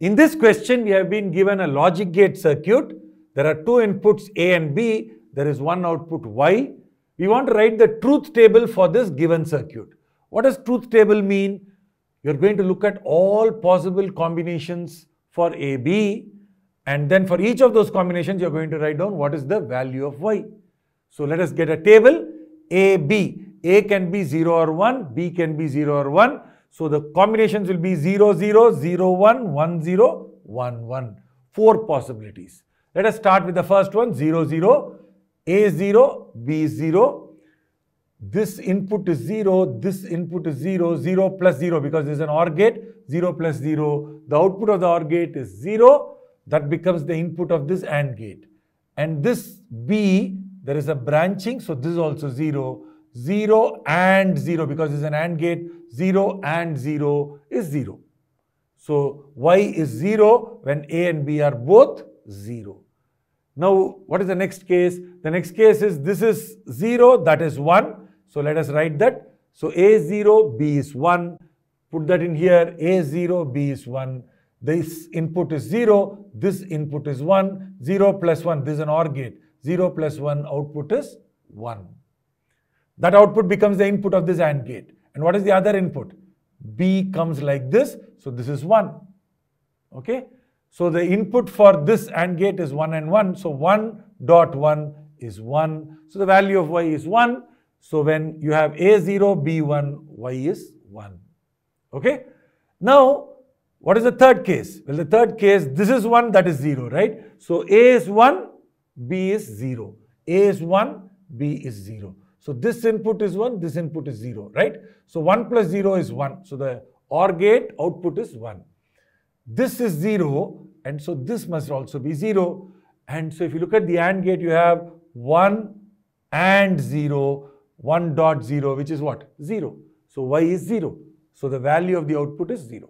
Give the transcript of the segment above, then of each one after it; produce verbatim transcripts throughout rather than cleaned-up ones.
In this question, we have been given a logic gate circuit. There are two inputs A and B. There is one output Y. We want to write the truth table for this given circuit. What does truth table mean? You are going to look at all possible combinations for A, B, and then for each of those combinations, you are going to write down what is the value of Y. So let us get a table A, B. A can be zero or one, B can be zero or one. So the combinations will be zero, zero, zero, one, one, zero, one, one. Four possibilities. Let us start with the first one, zero, zero, A zero, B zero. This input is zero, this input is zero, zero plus zero, because this is an OR gate, zero plus zero. The output of the OR gate is zero. That becomes the input of this AND gate. And this B, there is a branching, so this is also zero, zero and zero, because this is an AND gate. Zero and zero is zero. So Y is zero when A and B are both zero. Now what is the next case? The next case is this is zero, that is one. So let us write that. So A is zero, B is one. Put that in here. A is zero, B is one. This input is zero, this input is one. Zero plus one, this is an OR gate. Zero plus one, output is one. That output becomes the input of this AND gate. And what is the other input? B comes like this, so this is one. Okay, so the input for this AND gate is one and one, so one dot one is one. So the value of Y is one. So when you have A zero, B one, Y is one. Okay, now what is the third case? Well, the third case, this is one, that is zero, right? So A is one, B is zero. A is one, B is zero. So this input is one, this input is zero, right? So one plus zero is one. So the OR gate output is one. This is zero, and so this must also be zero. And so if you look at the AND gate, you have one and zero, one dot zero, which is what? zero. So Y is zero. So the value of the output is zero.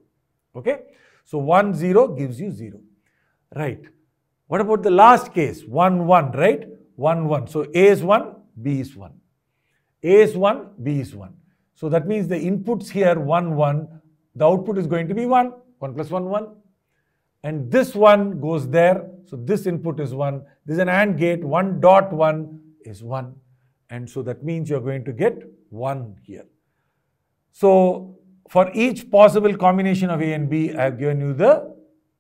Okay? So one, zero gives you zero. Right. What about the last case? one, one, right? one, one. So A is one, B is one. A is one, B is one. So that means the inputs here one, one, the output is going to be one, one plus one, one. And this one goes there, so this input is one. This is an AND gate, one dot one is one. And so that means you are going to get one here. So for each possible combination of A and B, I have given you the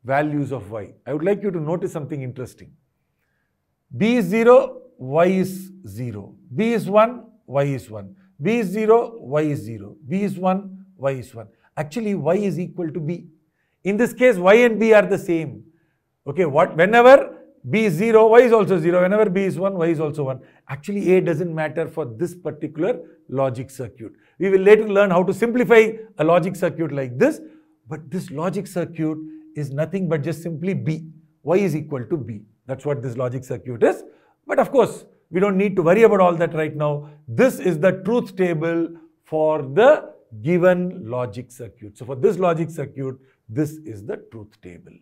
values of Y. I would like you to notice something interesting. B is zero, Y is zero. B is one, Y is one. B is zero, Y is zero. B is one, Y is one. Actually, Y is equal to B. In this case, Y and B are the same. Okay, what? Whenever B is zero, Y is also zero. Whenever B is one, Y is also one. Actually, A doesn't matter for this particular logic circuit. We will later learn how to simplify a logic circuit like this. But this logic circuit is nothing but just simply B. Y is equal to B. That's what this logic circuit is. But of course, we don't need to worry about all that right now. This is the truth table for the given logic circuit. So for this logic circuit, this is the truth table.